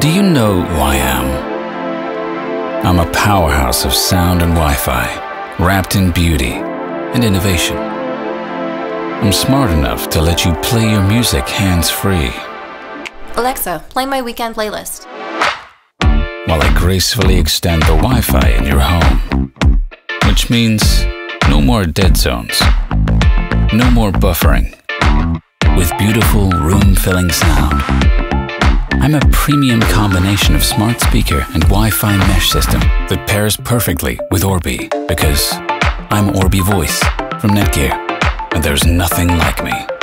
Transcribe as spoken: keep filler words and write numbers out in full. Do you know who I am? I'm a powerhouse of sound and Wi-Fi, wrapped in beauty and innovation. I'm smart enough to let you play your music hands-free. Alexa, play my weekend playlist. While I gracefully extend the Wi-Fi in your home. Which means no more dead zones, no more buffering. With beautiful room-filling sound. I'm a premium combination of smart speaker and Wi-Fi mesh system that pairs perfectly with Orbi because I'm Orbi Voice from Netgear, and there's nothing like me.